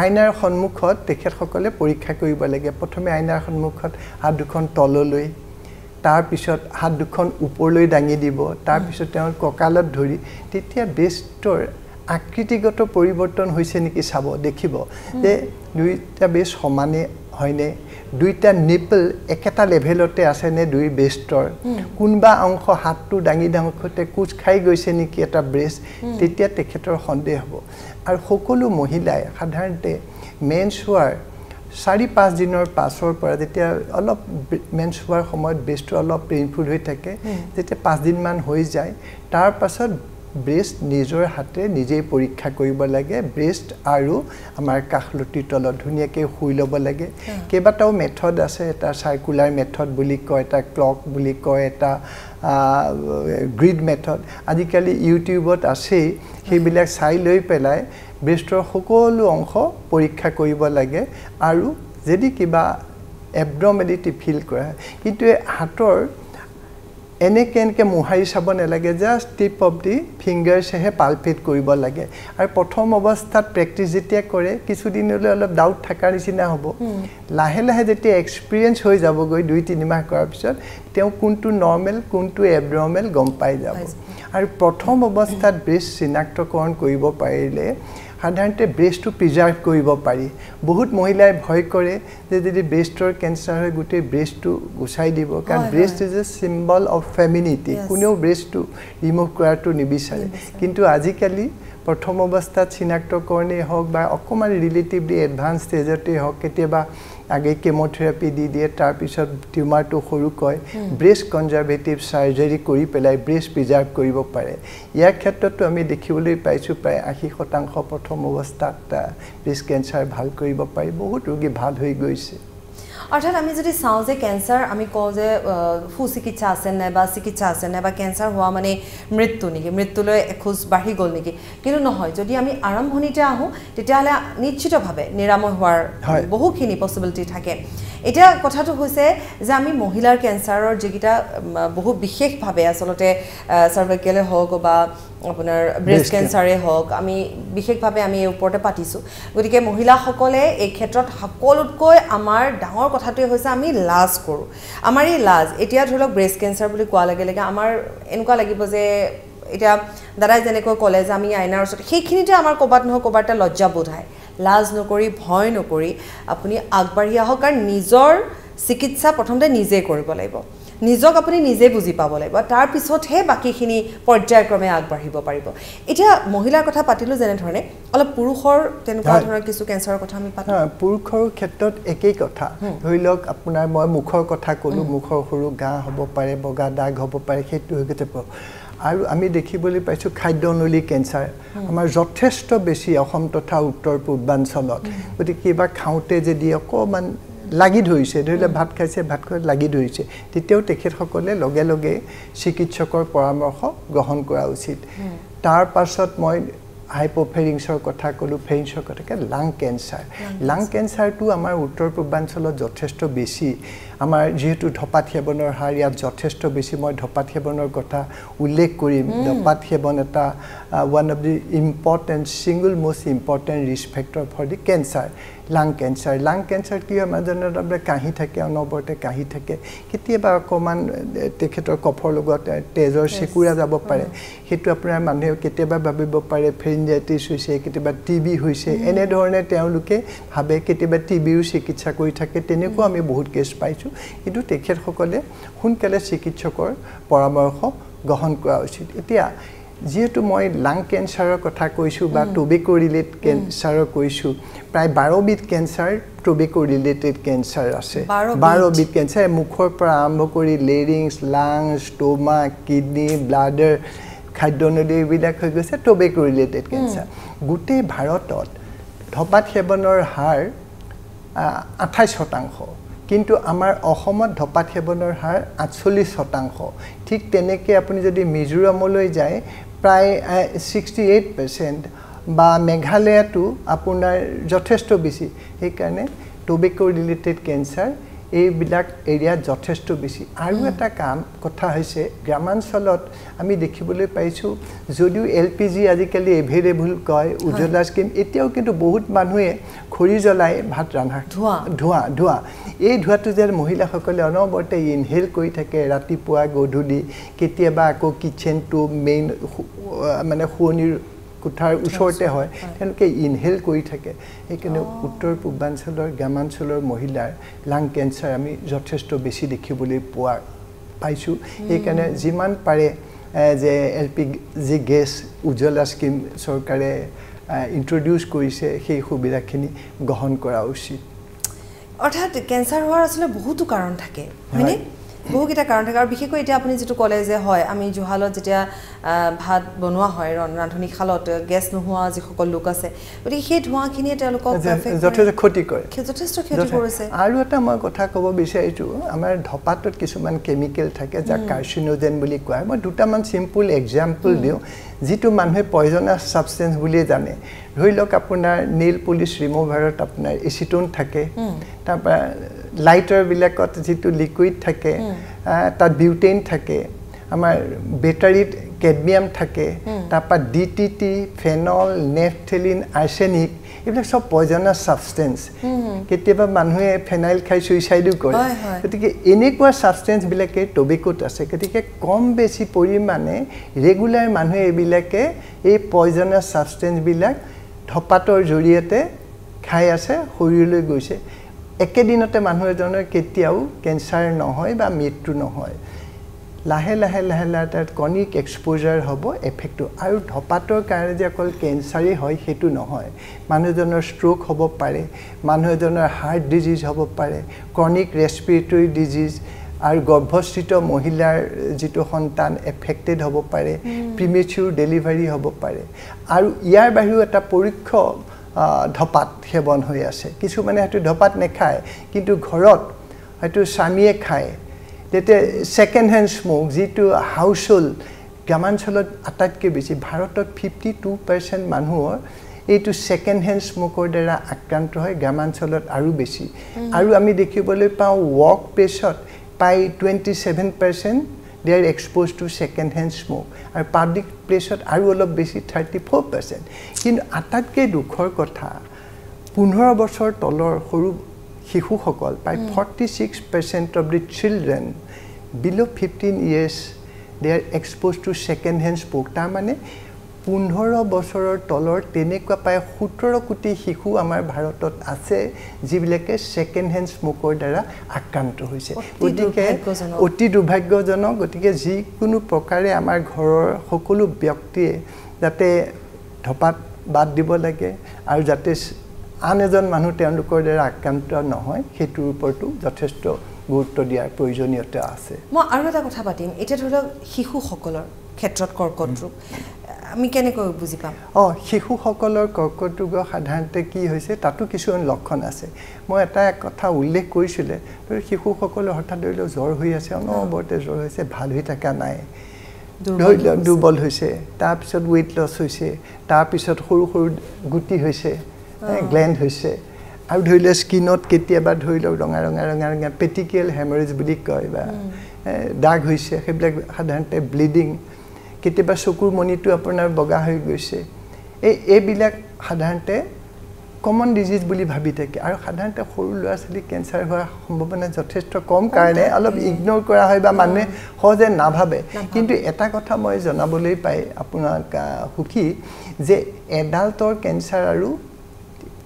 আইনাৰ সন্মুখত তেখেতসকলে পৰীক্ষা কৰিব লাগে প্ৰথমে আইনাৰ সন্মুখত হাত দুখন তললৈ তাৰ পিছত হাত দুখন ওপৰলৈ দাঙি দিব তাৰ পিছত তেওঁ ককালত ধৰি তেতিয়া ব্ৰেষ্টৰ আকৃতিগত পৰিৱৰ্তন হৈছে নেকি চাব দেখিব যে দুইটা ব্ৰেষ্ট সমানে হয়নে দুইটা নিপল একটা লেভেলতে আছে নে দুই ব্ৰেষ্টৰ কোনবা অংশ হাতটো ডাঙি ডাঙতে কোচ খাই গৈছে নেকি এটা ব্ৰেষ্ট তেতিয়া তেখেতৰ সন্দেহ হ'ব আৰু সকলো মহিলাই সাধাৰণতে মেন্স হোৱাৰ 4-5 দিনৰ পাছৰ পৰা যেতিয়া অলপ মেন্স হোৱাৰ সময়ত ব্ৰেষ্টটো অলপ পেইনফুল হৈ থাকে যেতিয়া 5 দিন মান হৈ যায় তাৰ পাছত ব্ৰেষ্ট নিজৰ হাতে নিজে পৰীক্ষা কৰিব লাগে ব্ৰেষ্ট আৰু আমাৰ কাখলুটি তলত ধুনিয়াকে হুই লব লাগে কেবাটাও মেথড আছে এটা সার্কুলার মেথড বুলি কয় এটা ক্লক বুলি কয় এটা গ্রিড মেথড আজিকালি ইউটিউবত আছে সেইবিলাক চাই লৈ পেলাই ব্ৰেষ্টৰ সকলো অংশ পৰীক্ষা কৰিব লাগে আৰু যদি কিবা এবডমেলিটি ফিল কৰা কিন্তু হাতৰ Anyken ke muhari sabon elage just tip of the fingers he palpit koribo lage ar prothom obosthat practice jetia kore kisudin hole olop doubt thakar isina hobo lahe lahe jetia experience hoi jabo goi 2 3 mah korar pichot teu kuntu normal kuntu abnormal gom pai jabo ar prothom obosthat breast sinaktokoron koribo parile সাধাৰণতে ব্ৰেষ্টটো preserve কৰিব পাৰি বহুত মহিলাই ভয় কৰে যে যদি ব্ৰেষ্টৰ cancer হয় গুটে ব্ৰেষ্টটো গুছাই দিব কাৰণ breast is a symbol of femininity কোনেও ব্ৰেষ্টটো ৰিমুভ কৰাটো নিবিচাৰে কিন্তু আজিকালি প্ৰথম অৱস্থাত চিনাক্তকৰণে হওক বা অকমান ৰিলেটিভলি এডভান্স ষ্টেজতে হওক কেতিয়াবা আগে কেমোথেৰাপি দি দিয়ে তাৰ পিছত টিউমাৰটো সৰু কয় ব্ৰেষ্ট কনজাৰভেটিভ সাৰ্জাৰি কৰি পেলাই ব্ৰেষ্ট প্ৰিজাৰ্ভ কৰিব পাৰে ইয়াৰ ক্ষেত্ৰটো আমি দেখিবলৈ পাইছো প্ৰায় 80% প্ৰথম অৱস্থাত ব্ৰেষ্ট কেন্সাৰ ভাল কৰিব পাৰি বহুত ৰোগী ভাল হৈ গৈছে অৰ্থাৎ আমি যদি চাও যে কেন্সাৰ আমি কও যে ফুচিকিৎসা আছে নাই বা চিকিৎসা আছে নাই বা কেন্সাৰ হোৱা মানে মৃত্যু নেকি মৃত্যুলৈ এখোজ বাঢ়ি গল নেকি কিন্তু নহয় যদি আমি আৰম্ভণিতে আহো তেতিয়ালে নিশ্চিতভাৱে নিৰাময় হোৱাৰ বহুখিনি পসিবিলিটি থাকে এটা কথাটো হৈছে যে আমি মহিলাৰ কেন্সাৰৰ যেগিটা বহুত বিশেষভাৱে আসলতে সাৰ্ভাইকেলে হওক বা আপোনাৰ ব্ৰেষ্ট কেন্সাৰে হওক আমি বিশেষভাৱে আমি ওপৰতে পাতিছো গতিকে মহিলা সকলে এই ক্ষেত্ৰত সকলোতকৈ আমাৰ ডাঙৰ কথাটো হৈছে আমি লাজ কৰো আমাৰ এই লাজ এতিয়া ধৰক ব্ৰেষ্ট কেন্সাৰ বুলি কোৱা লাগে লাগে আমাৰ এনেকুৱা লাগিব যে এটা দাদাই যেনেকৈ কলে যে আমি আইনাৰ ওচৰত সেইখিনিতে আমাৰ কবাত নহয় কবাটা লজ্জা বোধ হয় লাজ নকৰি ভয় নকৰি আপুনি আগবাঢ়ি আহক আৰু নিজৰ চিকিৎসা প্ৰথমতে নিজে কৰিব লাগিব নিজক আপুনি নিজে বুজি পাব লাগিব তাৰ পিছতহে বাকিখিনি পৰ্যায়ক্ৰমে আগবাঢ়িব পাৰিব এতিয়া মহিলাৰ কথা পাতিলো যেনে ধৰণে অলপ পুৰুষৰ তেনেকুৱা ধৰণৰ কিছু কেন্সাৰৰ কথা আমি পাতো পুৰুষৰ ক্ষেত্ৰত একেই কথা ধৰিলক আপোনাৰ মই মুখৰ কথা কলো মুখৰ সৰু গা হ'ব পাৰে বগা দাগ হ'ব পাৰে সেইটো হৈতে পাব আৰু আমি দেখিবলৈ পাইছো খাদ্যনলী কেন্সাৰ আমাৰ যথেষ্ট বেছি অসম তথা উত্তৰ পূৰ্বাঞ্চলত গতি কিবা খাওঁতে যদি অকমান লাগি ধৰিছে ধৰিলে ভাত খাইছে ভাত খোৱা লাগি ধৰিছে তেতিয়াও তেখেতসকলে লগে লগে চিকিৎসকৰ পৰামৰ্শ গ্ৰহণ কৰা উচিত তাৰ পাছত মই হাইপোফেৰিংছৰ কথা কলো ফেৰিংছৰ কথা লাং কেন্সাৰটো আমাৰ উত্তৰ পূৰ্বাঞ্চলত যথেষ্ট বেছি আমাৰ যেহেতু ধপাত সেৱনৰ হাৰ ইয়াত যথেষ্ট বেছি মই ধপাত সেৱনৰ কথা উল্লেখ কৰিম ধপাত সেৱন এটা one of the important single most important risk factor for the cancer lung cancer কি আমাৰ জনত আমাৰ কাহি থাকে অনবৰতে কাহি থাকে কেতিয়াবা অকমান তেখেতৰ কফৰ লগত তেজৰ সেকুৰা যাব পাৰে সেইটো আপোনাৰ মানুহে কেতিয়াবা ভাবিব পাৰে ফেৰিঞ্জাইটিছ হৈছে কেতিয়াবা টিবি হৈছে এনে ধৰণে তেওঁলোকে ভাবে কেতিয়াবা টিবিও চিকিৎসা কৰি থাকে তেনেকৈ আমি বহুত কেছ পাইছো কিন্তু তেখেতসকলে সোনকালে চিকিৎসকৰ পৰামৰ্শ গ্ৰহণ কৰা উচিত এতিয়া যেহেতু মই লাং কেন্সাৰৰ কথা কৈছো বা টবেক' ৰিলেটেড কেন্সাৰৰ কৈছো প্ৰায় 12 বিধ কেন্সাৰ টবেক' ৰিলেটেড কেন্সাৰ আছে 12 বিধ কেন্সাৰ মুখৰ পৰা আৰম্ভ কৰি larynx lungs stomach kidney bladder খাদ্যনলী এইবিলাক হৈ গৈছে টবেক' ৰিলেটেড কেন্সাৰ গোটেই ভাৰতত ধপাত সেৱনৰ হাৰ 28% কিন্তু আমাৰ অসমত ধপাত সেৱনৰ হাৰ 48% ঠিক তেনেকৈ আপুনি যদি মিজোৰামলৈ যায় প্ৰায় 68% বা মেঘালয়াটো আপোনাৰ যথেষ্ট বেছি এই কাৰণে টবেক' ৰিলেটেড কেন্সাৰ এইবিলাক এৰিয়া যথেষ্ট বেছি আৰু এটা কথা হৈছে গ্ৰামাঞ্চলত আমি দেখিবলৈ পাইছো যদিও এলপিজি আজিকালি এভেইলেবল কয় উজ্বলা স্কিম এতিয়াও কিন্তু বহুত মানুহে খৰি জ্বলাই ভাত ৰান্ধা ধোৱা এই ধোৱাটো যে মহিলাসকলে অনবৰতে ইনহেল কৰি থাকে ৰাতিপুৱা গধূলি কেতিয়াবা আকৌ কিচেনটো মেইন মানে শুৱনিৰ কোঠাৰ উছৰতে হয় তেনকে ইনহেল কৰি থাকে এইকাৰণে উত্তৰ পূৰ্বাঞ্চলৰ গ্ৰামাঞ্চলৰ মহিলাৰ লাং কেন্সাৰ আমি যথেষ্ট বেছি দেখিবলৈ পাইছো এইকাৰণে যিমান পাৰে যে এলপিজি গেছ উজ্বলা স্কিম চৰকাৰে ইন্ট্ৰোডিউস কৰিছে সেই সুবিধাখিনি গ্ৰহণ কৰা উচিত অৰ্থাৎ কেন্সাৰ হোৱাৰ আসলে বহুতো কাৰণ থাকে মানে বহুকিটা কাৰণ থাকে আৰু বিশেষকৈ এতিয়া আপুনি যেটো কলে যে হয় আমি জুহালত যেতিয়া ভাত বনোৱা হয় ৰান্ধনী খালত গ্যাস নোহোৱা যে সকল লোক আছে গতিকে সেই ধোঁৱাখিনিয়ে তেওঁলোকক যথেষ্ট ক্ষতি কৰে যথেষ্ট ক্ষতি কৰিছে আৰু এটা মই কথা ক'ব বিচাৰিছো আমাৰ ধপাতত কিছুমান কেমিকেল থাকে যা কাৰ্চিনোজেন বুলি কোৱা হয় মই দুটামান সিম্পল এক্সাম্পল দিওঁ যেটো মানুহে পয়জনাস সাবস্টেন্স বুলি জানে ধৰিলক আপোনাৰ নীল পলিশ ৰিমুভাৰত আপোনাৰ এচিটোন থাকে তারপর লাইটার বিলাকত যেটো লিকুইড থাকে তাত বিউটেন থাকে amar battery cadmium thake tapa DDT phenol naphthalene arsenic এবিলাক সব পয়জনাস সাবস্টেন্স কেতিয়াবা মানুহে ফেনাইল খাই সুইসাইডও কৰে তেতিকে এনেকুৱা সাবস্টেন্স বিলাকে টবেকোত আছে তেতিকে কম বেছি পৰিমাণে ৰেগুলাৰ মানুহে এবিলাকে এই পয়জনাস সাবস্টেন্স বিলাক ধপাতৰ জৰিয়তে খাই আছে শৰীৰলৈ গৈছে একেদিনতে মানুহৰ জনৰ কেতিয়াও ক্যান্সার নহয় বা মৃত্যু নহয় লাহে লাহে লাহে লাহে কনিক এক্সপোজার হব এফেক্ট আৰু ধপাতৰ কাৰণে যে অকল ক্যান্সাৰই হয় হেতু নহয় মানুহজনৰ স্ট্ৰোক হব পাৰে মানুহজনৰ হাৰ্ট ডিজিজ হব পাৰে কনিক ৰেসপিৰেটৰী ডিজিজ আৰু গৰ্ভস্থিত মহিলাৰ যেটো সন্তান এফেক্টেড হব পাৰে প্ৰিমেচিউৰ ডেলিভাৰি হব পাৰে আৰু ইয়াৰ বাহিৰেও এটা পৰীক্ষা ধপাত সেৱন হৈ আছে কিছু মানে হেতু ধপাত নেখায় কিন্তু ঘৰত হেতু স্বামীয়ে খায় That second hand smoke, that household, Gamanchalat attack ke bechi. Bharatot 52% manhu or second hand smoke or dera akrant hoy Gamanchalat aru bechi. Aru ami dekhibole pao walk pesot by 27% they are exposed to second hand smoke. Aru public placeot aru olob bechi 34%. Kintu attack ke dukhor kotha 15 bochor tolor horu. By 46% of the children below 15 years, they are exposed to second-hand smoke. Tamane 15 বছৰৰ তলৰ তেনেকুৱা পায় 17 কোটি শিশু আমাৰ ভাৰতত আছে যিবিলাকে সেকেন্ড হ্যান্ড স্মোকৰ দ্বাৰা আক্ৰান্ত হৈছে অতি দুৰ্ভাগ্যজনক গতিকে যি কোনো প্ৰকাৰে আমাৰ ঘৰৰ সকলো ব্যক্তিয়ে যাতে ধপাত বাদ দিব লাগে আৰু যাতে আনেজন মানুহ তেওঁলোকৰ দ্বাৰা আক্ৰান্ত নহয় হেতুৰ ওপৰতো যথেষ্ট গুৰুত্ব দিয়াৰ প্ৰয়োজনীয়তা আছে মই আৰু এটা কথা পাতিম এটা ধৰক শিশু সকলৰ ক্ষেত্ৰত কৰ্কট ৰোগ আমি কেনে কৈ বুজি পাম অ শিশু সকলৰ কৰ্কট ৰোগ সাধাৰণতে কি হৈছে তাতো কিছুমান লক্ষণ আছে মই এটা কথা উল্লেখ কৰিছিলে শিশু সকলৰ হঠাৎ ধৰিলে জ্বৰ হৈ আছে অনবৰতে জ্বৰ হৈছে ভাল হৈ থকা নাই দুৰ্বল হৈছে তাৰ পিছত weight loss হৈছে তাৰ পিছত সৰু সৰু গুটি হৈছে Gland hoise. Aru dhole skinot ketiaba dhole ranga petechial hemorrhage buli koy ba dag hoise. Heblak sadharante bleeding. Ketiaba sokur monitu apunar boga hoi goise. E bilak sadharante common disease buli bhabi thake. Aru sadharante horu lora chali cancer hoar sombhabona jotheshto kom karone olob ignore kora hoy ba mane hoje na bhabe. Kintu eta kotha moi janaboloi pai apunar hukhi je adult or cancer aru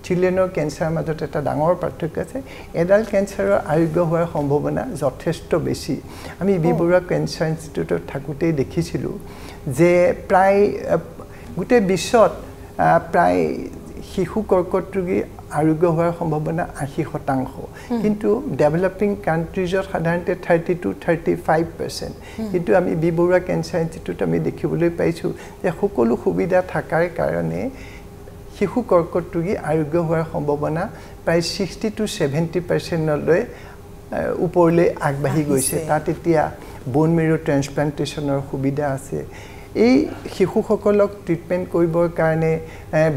Children cancer মাজত এটা ডাঙৰ পাৰ্থক্য আছে adult ক্যান্সাৰৰ আৰোগ্য হোৱাৰ সম্ভাৱনা যথেষ্ট বেছি আমি বিবৰুৱা ক্যান্সাৰ ইনষ্টিটিউটত থাকুতে দেখিছিল যে প্ৰায় গুটে বিশ্বত প্ৰায় শিশু কৰ্কট ৰোগী আৰোগ্য হোৱাৰ সম্ভাৱনা 80% কিন্তু ডেভেলপিং কান্ট্ৰিজৰ সাধাৰণতে 32-35% কিন্তু আমি বিবৰুৱা ক্যান্সাৰ ইনষ্টিটিউট আমি দেখিবলৈ পাইছো যে সকলো সুবিধা থাকাৰ কাৰণে শিশু কৰ্কট ৰোগী আৰোগ্য হোৱাৰ সম্ভাৱনা প্ৰায় 60-70% লৈ ওপৰলৈ আগবাঢ়ি গৈছে তাত এতিয়া বোন মেৰো ট্ৰান্সপ্লান্টেচনৰ সুবিধা আছে এই শিশুসকলক ট্ৰিটমেণ্ট কৰিবৰ কাৰণে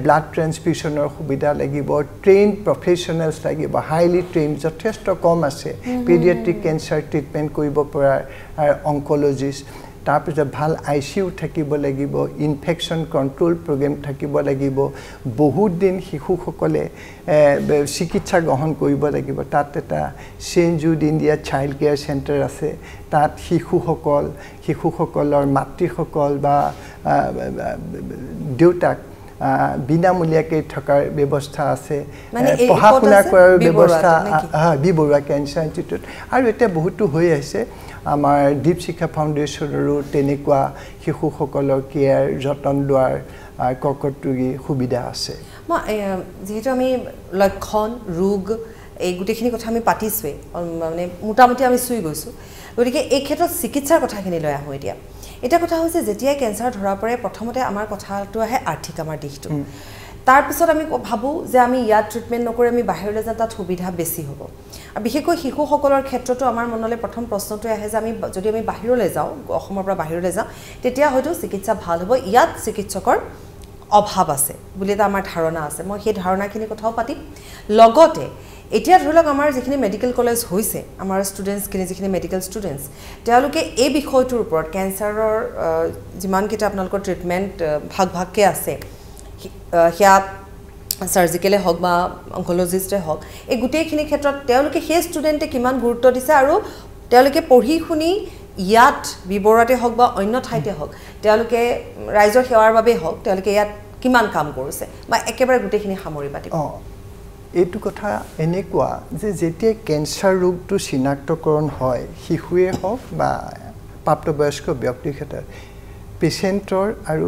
ব্লাড ট্ৰান্সফিউশনৰ সুবিধা লাগিব ট্ৰেইন প্ৰফেচনেলছ লাগিব হাইলি ট্ৰেইন যথেষ্ট কম আছে পেডিয়াট্ৰিক ক্যান্সাৰ ট্ৰিটমেণ্ট কৰিব পৰা অনকোলজিষ্ট তাৰপৰে ভাল আইসিইউ থাকিব লাগিব ইনফেকশন কন্ট্ৰোল প্ৰোগ্ৰাম থাকিব লাগিব বহুত দিন শিশুসকলে চিকিৎসা গ্ৰহণ কৰিব লাগিব তাত এটা চেঞ্জুড ইন্ডিয়া চাইল্ড কেয়াৰ সেন্টাৰ আছে তাত শিশুসকলৰ মাতৃসকল বা দেউতাক বিনামূলীয়াকৈ থকাৰ ব্যৱস্থা আছে পঢ়া-শুনা কৰাৰ ব্যৱস্থা বিবৰুৱা ক্যান্সাৰ ইনষ্টিটিউট আৰু এটা বহুতো হৈ আছে আমাৰ দীপ শিক্ষা ফাউণ্ডেশ্যনৰো তেনেকুৱা শিশুসকলৰ কেয়াৰ যতন লোৱাৰ কৰ্কট ৰোগী সুবিধা আছে মই যেহেতু আমি লক্ষণ ৰোগ এই গুটেখিনি কথা আমি পাতিছোৱে মানে মোটামুটি আমি সুই গৈছো গতিকে এই ক্ষেত্ৰত চিকিৎসাৰ কথাখিনি লৈ আহো এতিয়া এটা কথা হৈছে যেতিয়া ক্যান্সাৰ ধৰা পৰে প্ৰথমতে আমাৰ কথাটো আহে আৰ্থিক আমাৰ দিশটো তাৰ পিছত আমি ভাবো যে আমি ইয়া ট্ৰিটমেন্ট নকৰি আমি বাহিৰলৈ যাতাত সুবিধা বেছি হ'ব আৰু বিশেষকৈ শিশু সকলৰ ক্ষেত্ৰটো আমাৰ মনলৈ প্ৰথম প্ৰশ্নটো আহে যে আমি যদি আমি বাহিৰলৈ যাওঁ অসমৰ পৰা বাহিৰলৈ যাওঁ তেতিয়া হয়তো চিকিৎসা ভাল হ'ব ইয়াত চিকিৎসকৰ অভাৱ আছে বুলিটা আমাৰ ধাৰণা আছে মই সেই ধাৰণাখিনি কথাও পাতি লগতে এতিয়া ধৰক আমাৰ যেখিনি মেডিকেল কলেজ হৈছে আমাৰ স্টুডেন্টস কিনে যেখিনি মেডিকেল স্টুডেন্টস তেওঁলোকে এই বিষয়টোৰ ওপৰত ক্যান্সাৰৰ যিমান কিটা আপোনালোকৰ ট্ৰিটমেন্ট ভাগ ভাগকে আছে হিয়া সাৰ্জিক্যালে হক বা অনকোলজিষ্টে হক এই গুটেখিনি ক্ষেত্ৰত তেওঁলোকে সেই স্টুডেন্টে কিমান গুৰুত্ব দিছে আৰু তেওঁলোকে পঢ়ি শুনি ইয়াত বিবৰাতে হক বা অন্য ঠাইতে হক তেওঁলোকে ৰাইজৰ সেৱাৰ বাবে হক তেওঁলোকে ইয়াত কিমান কাম কৰিছে বা একেবাৰে গুটেখিনি সামৰি পাতি এটু কথা এনেকুৱা যে যেতিয়া ক্যান্সাৰ ৰোগটো চিনাক্তকৰণ হয় হিহুৱে হক বা প্ৰাপ্তবয়স্ক ব্যক্তিৰ ক্ষেত্ৰত পেশেন্টৰ আৰু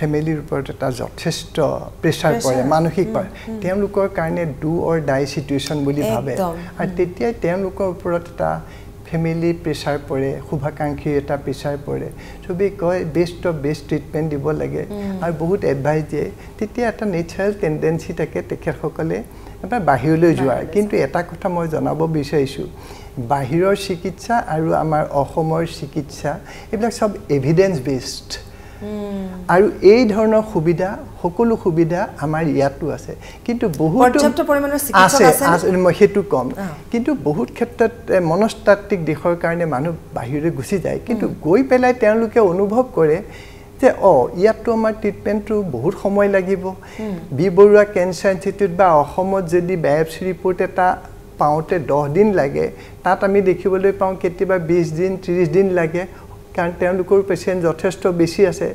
ফ্যামিলিৰ ওপৰত এটা যথেষ্ট প্ৰেসাৰ পৰে মানসিক পৰে তেওঁলোকৰ কাৰণে ডু অৰ ডাই সিচুৱেশন বুলি ভাবে আৰু তেতিয়া তেওঁলোকৰ ওপৰত এটা ফ্যামিলি প্ৰেসাৰ পৰে শুভাকাঙ্ক্ষী এটা প্ৰেসাৰ পৰে সবে কয় বেষ্ট অফ বেষ্ট ট্ৰিটমেন্ট দিব লাগে আৰু বহুত এডভাইস দিয়ে তেতিয়া এটা নেচাৰেল টেন্ডেন্সি থাকে তেখেতসকলে এটা বাহিৰলৈ যোৱা কিন্তু এটা কথা মই জানাব বিচাৰিছো বাহিৰৰ চিকিৎসা আৰু আমাৰ অসমৰ চিকিৎসা এবিলাক সব এভিডেন্স বেসড আৰু এই ধৰণৰ সুবিধা সকলো সুবিধা আমাৰ ইয়াতো আছে কিন্তু বহুত পৰ্যাপ্ত পৰিমাণৰ চিকিৎসা আছে হেতু কম কিন্তু বহুত ক্ষেত্ৰত মনস্তাত্ত্বিক দিশৰ কাৰণে মানুহ বাহিৰলৈ গুচি যায় কিন্তু গৈ পেলাই তেওঁলোকে অনুভৱ কৰে যে ইয়াতো আমাৰ ট্ৰিটমেন্টটো বহুত সময় লাগিব বিবৰুৱা কেন্সাৰ ইনষ্টিটিউট বা অসমত যদি বায়োপসি ৰিপৰ্ট এটা পাওঁতে 10 দিন লাগে তাত আমি দেখিবলৈ পাওঁ কেতিয়াবা 20 দিন 30 দিন লাগে কাৰণ তেওঁলোকৰ পেশেন্ট যথেষ্ট বেছি আছে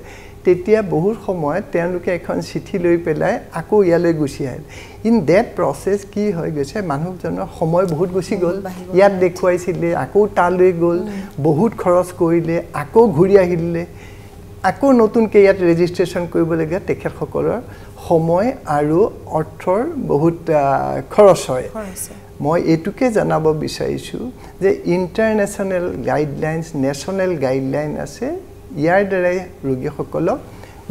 তেতিয়া বহুত সময় তেওঁলোকে এখন চিঠি লৈ পেলাই আকৌ ইয়ালৈ গুচি আহে ইন দ্যাট প্ৰসেস কি হৈ গৈছে মানুহজনৰ সময় বহুত গুচি গ'ল ইয়াত দেখুৱাইছিলে আকৌ তালৈ গ'ল বহুত খৰচ কৰিলে আকৌ ঘূৰি আহিলে আকৌ নতুনকে ইয়াত ৰেজিষ্ট্ৰেচন কৰিব লাগে তেখেতসকলৰ সময় আৰু অৰ্থৰ বহুত খৰচ হয় মই এটুকে জানাব বিচাৰিছো যে ইন্টাৰনেচনেল গাইডলাইনস নেচনেল গাইডলাইন আছে ইয়াৰ দ্বাৰা ৰোগীসকলক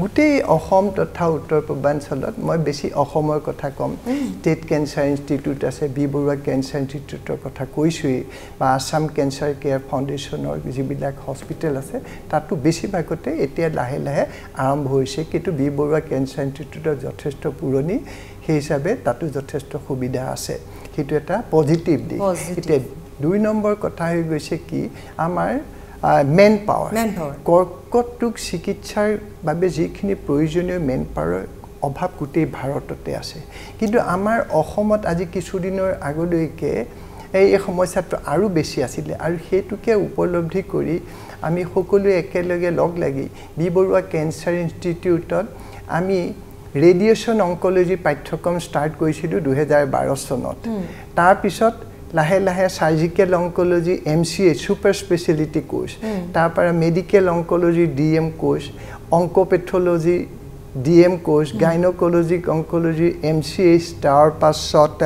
গোটেই অসম তথা উত্তৰ পূৰ্বাঞ্চলত মই বেছি অসমৰ কথা কম ষ্টেট কেন্সাৰ ইনষ্টিটিউট আছে বিবৰুৱা কেন্সাৰ ইনষ্টিটিউটৰ কথা কৈছোই বা আসাম কেন্সাৰ কেয়াৰ ফাউণ্ডেশ্যনৰ যিবিলাক হস্পিটেল আছে তাতো বেছিভাগতে এতিয়া লাহে লাহে আৰম্ভ হৈছে কিন্তু বিবৰুৱা কেন্সাৰ ইনষ্টিটিউটৰ যথেষ্ট পুৰণি সেই হিচাপে তাতো যথেষ্ট সুবিধা আছে সেইটো এটা পজিটিভ দিশ এতিয়া দুই নম্বৰ কথা হৈ গৈছে কি আমাৰ মেন পাৱাৰ কৰ্কটৰোগ চিকিৎসাৰ বাবে যিখিনি প্ৰয়োজনীয় মেন পাৱাৰৰ অভাৱ গোটেই ভাৰততে আছে কিন্তু আমাৰ অসমত আজি কিছুদিনৰ আগলৈকে এই সমস্যাটো আৰু বেছি আছিল আৰু সেইটোকে উপলব্ধি কৰি আমি সকলোৱে একেলগে লগ লাগি বিবৰুৱা কেন্সাৰ ইনষ্টিটিউটত আমি ৰেডিয়েচন অংকোলজি পাঠ্যক্ৰম ষ্টাৰ্ট কৰিছিলোঁ 2012 চনত তাৰপিছত লাহে লাহে surgical oncology MCA super speciality course তারপরে medical oncology DM course oncopathology DM course gynaecologic oncology MCS তাৰপাছত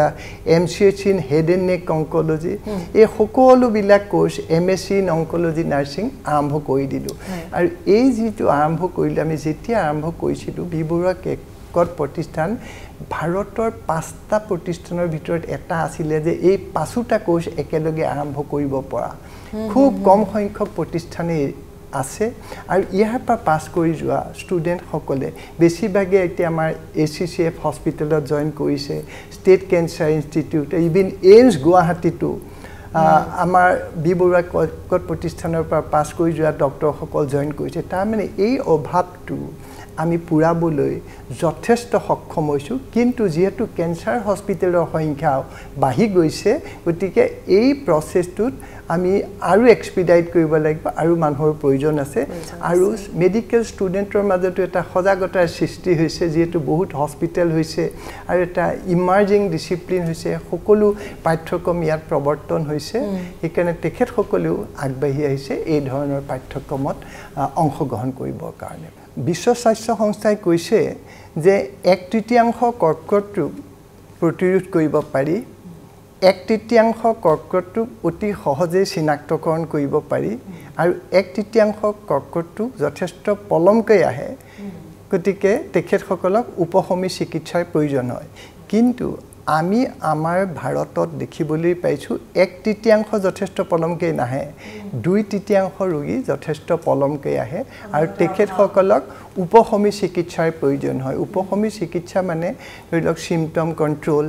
MCS in head and neck oncology এই সকলোবিলাক course MSc in oncology nursing আৰম্ভ কৰি দিলোঁ আৰু এই যিটো আৰম্ভ কৰিলে আমি যেতিয়া আৰম্ভ কৰিছিলোঁ বিবৰুৱা কৰ্কট প্ৰতিষ্ঠান ভাৰতৰ পাঁচটা প্ৰতিষ্ঠানৰ ভিতৰত এটা আছিলে যে এই পাঁচটা কোৰ্স একেলগে আৰম্ভ কৰিব পৰা খুব কম সংখ্যক প্ৰতিষ্ঠানে আছে আৰু ইয়াৰ পৰা পাছ কৰি যোৱা ষ্টুডেন্ট সকলে বেছিভাগে এতিয়া আমাৰ এচিচিএফ হস্পিটেলত জয়েন কৰিছে state cancer institute even AIIMS গুৱাহাটীতো আমাৰ বিবৰুৱা কৰ্কট প্ৰতিষ্ঠানৰ পৰা পাছ কৰি যোৱা ডক্টৰসকল জয়েন কৰিছে তাৰমানে এই অভাৱটো আমি পুৰাবলৈ যথেষ্ট সক্ষম হৈছো কিন্তু যেহেতু ক্যান্সাৰ হস্পিটেলৰ সংখ্যা বাঢ়ি গৈছে গতিকে এই প্ৰসেসটোত আমি আৰু এক্সপিডাইট কৰিব লাগিব আৰু মানুহৰ প্ৰয়োজন আছে আৰু মেডিকেল ষ্টুডেন্টৰ মাজতো এটা সজাগতাৰ সৃষ্টি হৈছে যেহেতু বহুত হস্পিটেল হৈছে আৰু এটা ইমাৰ্জিং ডিসিপ্লিন হৈছে সকলো পাঠ্যক্ৰম ইয়াত প্ৰৱৰ্তন হৈছে সেইকাৰণে তেখেতসকলেও আগবাঢ়ি আহিছে এই ধৰণৰ পাঠ্যক্ৰমত অংশগ্ৰহণ কৰিবৰ কাৰণে বিশ্ব স্বাস্থ্য সংস্থাই কৈছে যে 1/3 কৰ্কট ৰোগ প্ৰতিৰোধ কৰিব পাৰি 1/3 কৰ্কট ৰোগ অতি সহজে চিনাক্তকৰণ কৰিব পাৰি আৰু 1/3 কৰ্কট ৰোগ যথেষ্ট পলমকৈ আহে গতিকে তেখেতসকলক উপশমী চিকিৎসাৰ প্ৰয়োজন হয় কিন্তু আমি আমাৰ ভাৰতত দেখিবলৈ পাইছোঁ 1/3 যথেষ্ট পলমকৈ নাহে 2/3 ৰোগী যথেষ্ট পলমকৈ আহে আৰু তেখেতসকলক উপশমী চিকিৎসাৰ প্ৰয়োজন হয় উপশমী চিকিৎসা মানে ধৰি লওক symptom control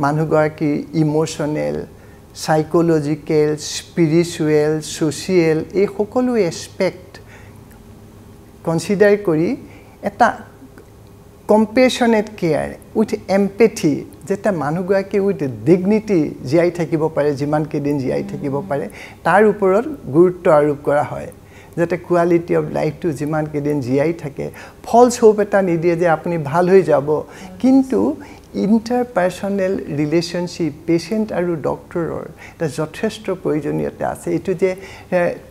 manugarki emotional, psychological, spiritual, social, a hokolu aspect consider kori eta compassionate care with empathy. Jeta manugarki with dignity jiai thakibo pare jiman ke din jiai thakibo pare tar upor gurutto arop kora hoy. That a quality of life to jiman ke din jiai thake false hope eta nidiye je apni bhal hoi jabo kintu interpersonal relationship patient aru doctor or ta jotheshto proyojoniyota ase etu je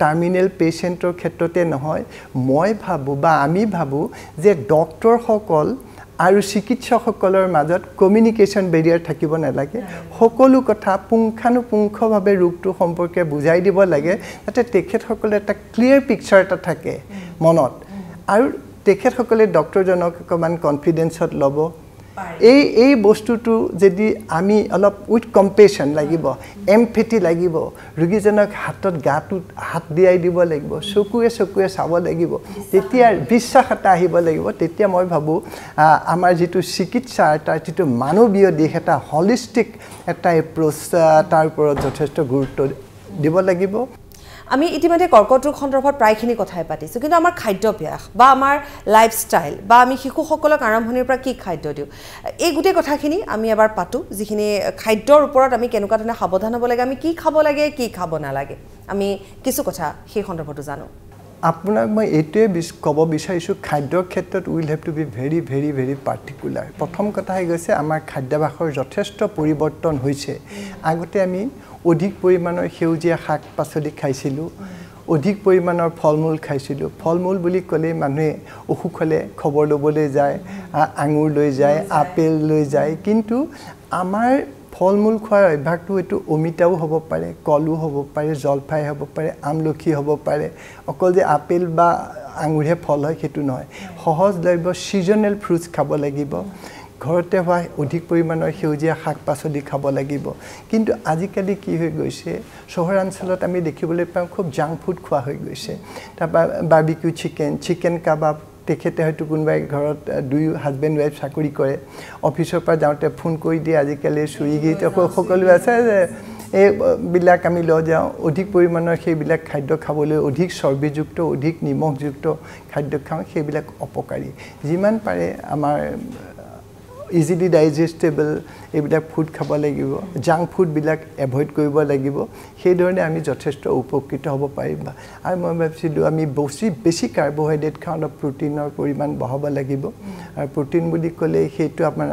terminal patient or khetrote nohoy moi bhabu ba ami bhabu je doctor hokol aru chikitsok hokolor majot communication barrier thakibo na lage hokolu kotha punkhanupunkho bhabe rog tu somporke bujai dibo lage tate tekhet hokol eta clear picture ta thake monot aru tekhet hokole doctor jonok koman confidence hot lobo A bostu to the ami alop with compassion lagibo, empathy lagibo, Rugizanak hatot gatu hat the idibo legbo, Sokue Savo lagibo, Tetia Visa Hatahibo legbo, Tetia Moibabu, Amarji to Sikitsa, Tati to Manubio de Heta holistic at Pros Tarporo Zotesto Gurto Dibo lagibo. আমি ইতিমধ্যে কৰ্কটৰ খণ্ডৰফত প্ৰায়খিনি কথাই পাতিছো কিন্তু আমাৰ খাদ্যভ্যাস বা আমাৰ লাইফষ্টাইল বা আমি শিশুসকলক আৰম্ভণিৰ পৰা কি খাদ্য দিও এই গুটে কথাখিনি আমি এবাৰ পাতু যিখিনি খাদ্যৰ ওপৰত আমি কেনেকুৱা ধৰণে সাৱধান হ'ব লাগে আমি কি খাব লাগে কি খাব নালাগে আমি কিছু কথা সেই খণ্ডৰফটো জানো আপোনাক মই এটোৱে ক'ব বিচাৰিছো খাদ্যৰ ক্ষেত্ৰত will have to be very very very particular প্ৰথম কথা হৈ গৈছে আমাৰ খাদ্যভাসৰ যথেষ্ট পৰিৱৰ্তন হৈছে আগতে আমি অধিক পৰিমাণৰ সেউজীয়া শাক-পাচলি খাইছিলো অধিক পৰিমাণৰ ফলমূল খাইছিলো ফলমূল বুলি ক'লে মানুহে অসুখলে খবৰ লবলৈ যায় আঙুৰ লৈ যায় আপেল লৈ যায় কিন্তু আমাৰ ফলমূল খোৱাৰ অভ্যাসটো এটো অমিতাও হ'ব পাৰে কলু হ'ব পাৰে জলফাই হ'ব পাৰে আমলখি হ'ব পাৰে অকল যে আপেল বা আঙুৰহে ফল হয় সেইটো নহয় সহজলভ্য সিজনেল ফ্ৰুটছ খাব লাগিব ঘৰতে হয় অধিক পৰিমাণৰ সেউজীয়া শাক-পাচলি খাব লাগিব কিন্তু আজিকালি কি হৈ গৈছে শহৰ অঞ্চলত আমি দেখিবলৈ পাওঁ খুব জাংক ফুড খোৱা হৈ গৈছে তাপা বাৰবিকিউ চিকেন চিকেন কাবাব তেখেতে হয়তো কোনবাই ঘৰত দুই হাজবেন্ড ওয়াইফ চাকৰি কৰে অফিচৰ পৰা যাওঁতে ফোন কৰি দিয়ে আজিকালি সুইগি সকলো আছে এই বিলাক আমি লৈ যাওঁ অধিক পৰিমাণৰ সেই বিলাক খাদ্য খাবলৈ অধিক চৰ্বিযুক্ত অধিক নিমখযুক্ত খাদ্য খাওঁ সেই বিলাক অপকাৰী যিমান পাৰে আমাৰ easily digestible এবিলাক ফুড খাব লাগিব জাঙ্ক ফুড বিলাক এভয়েড কৰিব লাগিব সেই ধৰণে আমি যথেষ্ট উপকৃত হ'ব পাৰিম আৰু মই ভাবিছিলোঁ আমি বেছি কাৰ্বহাইড্ৰেট খাওঁ আৰু প্ৰটিনৰ পৰিমাণ বঢ়াব লাগিব আৰু প্ৰটিন বুলি ক'লে সেইটো আপোনাৰ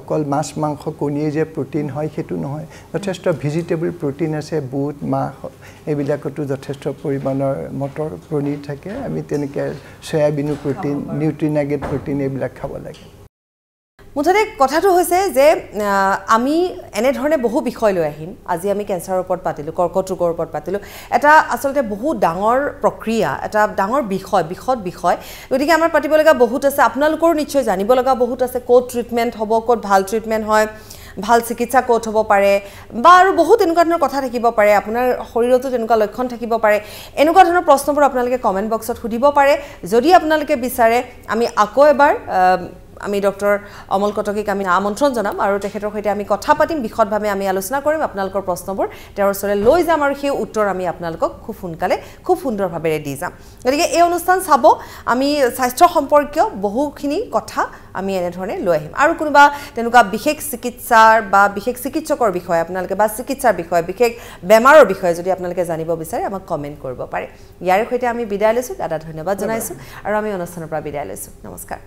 অকল মাছ মাংস কণীয়ে যে প্ৰটিন হয় সেইটো নহয় যথেষ্ট ভেজিটেবল প্ৰটিন আছে বুট মাহ এবিলাকতো যথেষ্ট পৰিমাণৰ মটৰ পনীৰ থাকে আমি তেনেকে সয়াবিন প্ৰটিন নিউট্ৰিনাগেট প্ৰটিন এবিলাক খাব লাগে মুঠতে কথাটো হৈছে যে আমি এনে ধৰণে বহু বিষয় লৈ আহিম আজি আমি ক্যান্সাৰৰ ওপৰত পাতিলো কৰ্কট ৰোগৰ ওপৰত পাতিলো এটা আসলতে বহু ডাঙৰ প্ৰক্ৰিয়া এটা ডাঙৰ বিষয় বিখদ বিষয় গতিকে আমাৰ পাতিবলগা বহুত আছে আপোনালোকৰ নিশ্চয় জানিবলগা বহুত আছে কোট ট্ৰিটমেন্ট হ'ব কোট ভাল ট্ৰিটমেন্ট হয় ভাল চিকিৎসা কোট হ'ব পাৰে বা আৰু বহুত এনেকুৱা ধৰণৰ কথা থাকিব পাৰে আপোনাৰ শৰীৰতো এনেকুৱা লক্ষণ থাকিব পাৰে এনেকুৱা ধৰণৰ প্ৰশ্নবোৰ আপোনালোকে কমেন্ট বক্সত সুধিব পাৰে যদি আপোনালোকে বিচাৰে আমি আকৌ এবাৰ আমি ডক্টৰ অমল কটকীক আমি আমন্ত্ৰণ জনাম আৰু তেখেতৰ সৈতে আমি কথা পাতিম বিশদভাৱে আমি আলোচনা কৰিম আপোনালোকৰ প্ৰশ্নবোৰ তেওঁৰ ওচৰলৈ লৈ যাম আৰু সেই উত্তৰ আমি আপোনালোকক খুব সোনকালে খুব সুন্দৰভাৱে দি যাম গতিকে এই অনুষ্ঠান চাব আমি স্বাস্থ্য সম্পৰ্কীয় বহুখিনি কথা আমি এনে ধৰণে লৈ আহিম আৰু কোনোবা তেনুকা বিশেষ চিকিৎসাৰ বা বিশেষ চিকিৎসকৰ বিষয়ে আপোনালোকে বা চিকিৎসাৰ বিষয়ে বিশেষ বেমাৰৰ বিষয়ে যদি আপোনালোকে জানিব বিচাৰে আমাক কমেন্ট কৰিব পাৰে ইয়াৰ সৈতে আমি বিদায় লৈছো দাদা ধন্যবাদ জনাইছো আৰু আমি অনুষ্ঠানৰ পৰা বিদায় লৈছো নমস্কাৰ